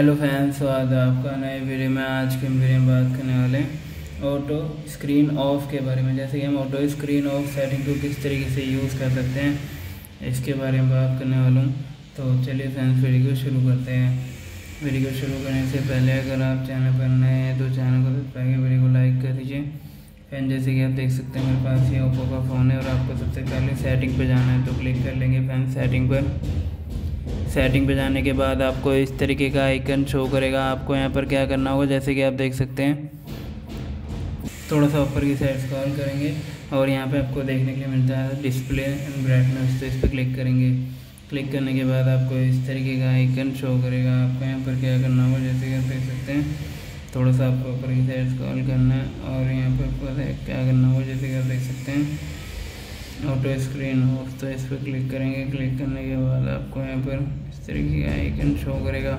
Hello fans, स्वागत है आपका नए वीडियो में। आज के वीडियो में बात करने वाले हैं ऑटो स्क्रीन ऑफ के बारे में, जैसे कि हम ऑटो स्क्रीन ऑफ सेटिंग को किस तरीके से यूज़ कर सकते हैं, इसके बारे में बात करने वाला हूँ। तो चलिए फैंस, वीडियो शुरू करते हैं। वीडियो शुरू करने से पहले अगर आप चैनल पर नए हैं तो चैनल को सब्सक्राइब, वीडियो को लाइक कर दीजिए। फैन जैसे कि आप देख सकते हैं मेरे पास ये ओप्पो का फ़ोन है और आपको सबसे पहले सेटिंग पर जाना है, तो क्लिक कर लेंगे फैन सेटिंग पर। सेटिंग पे जाने के बाद आपको इस तरीके का आइकन शो करेगा। आपको यहाँ पर क्या करना होगा, जैसे कि आप देख सकते हैं, थोड़ा सा ऊपर की साइड स्क्रॉल करेंगे और यहाँ पे आपको देखने के लिए मिलता है डिस्प्ले एंड ब्राइटनेस, तो इस पर क्लिक करेंगे। क्लिक करने के बाद आपको इस तरीके का आइकन शो करेगा। आपको यहाँ पर क्या करना होगा, जैसे कि आप देख सकते हैं, थोड़ा सा आपको ऊपर की साइड स्क्रॉल करना है और यहाँ पर आपको क्या करना होगा, जैसे कि आप देख सकते हैं ऑटो स्क्रीन ऑफ, तो इस पर क्लिक करेंगे। क्लिक करने के बाद आपको यहाँ पर इस तरीके का आइकन शो करेगा।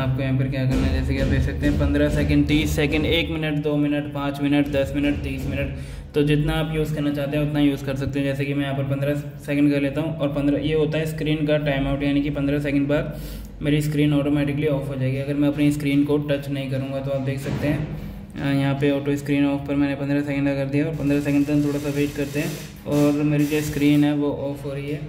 आपको यहाँ पर क्या करना है, जैसे कि आप देख सकते हैं 15 second, 30 second, 1 minute, 2 minute, 5 minute, 10 minute, 30 minute, तो जितना आप यूज़ करना चाहते हैं उतना यूज़ कर सकते हैं। जैसे कि मैं यहाँ पर 15 सेकंड कर लेता हूँ और 15 ये होता है स्क्रीन का टाइम आउट, यानी कि 15 सेकंड बाद मेरी स्क्रीन ऑटोमेटिकली ऑफ हो जाएगी अगर मैं अपनी स्क्रीन को टच नहीं करूँगा। तो आप देख सकते हैं यहाँ पे ऑटो स्क्रीन ऑफ पर मैंने 15 सेकंड का कर दिया और 15 सेकंड तक थोड़ा सा वेट करते हैं और मेरी जो स्क्रीन है वो ऑफ हो रही है।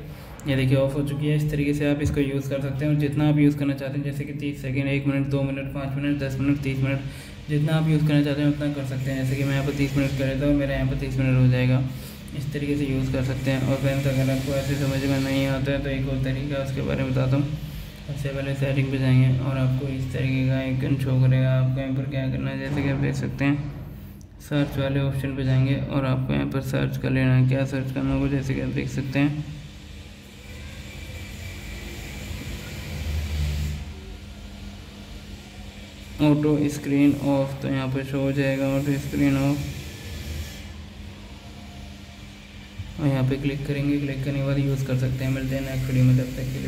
ये देखिए ऑफ हो चुकी है। इस तरीके से आप इसको यूज़ कर सकते हैं और जितना आप यूज़ करना चाहते हैं, जैसे कि 30 second, 1 minute, 2 minute, 5 minute, 10 minute, 30 minute, जितना आप यूज़ करना चाहते हैं उतना कर सकते हैं। जैसे कि मैं यहाँ पर 30 मिनट कर लेता हूँ, मेरा यहाँ पर 30 मिनट हो जाएगा। इस तरीके से यूज़ कर सकते हैं। और फ्रेंड्स, अगर आपको ऐसे समझ में नहीं आता है तो एक और तरीका उसके बारे में बताता हूँ। सबसे पहले सेटिंग पे जाएंगे और आपको इस तरीके का आइकन शो करेगा। आपको यहाँ पर क्या करना है, जैसे कि आप देख सकते हैं सर्च वाले ऑप्शन पे जाएंगे और आपको यहाँ पर सर्च कर लेना है। क्या सर्च करना होगा, जैसे कि आप देख सकते हैं ऑटो स्क्रीन ऑफ, तो यहाँ पर शो हो जाएगा ऑटो स्क्रीन ऑफ और यहाँ पे क्लिक करेंगे। क्लिक करने के बाद यूज़ कर सकते हैं। मिलते हैं नेक्स्ट वीडियो में, तब तक के लिए।